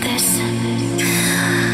antes.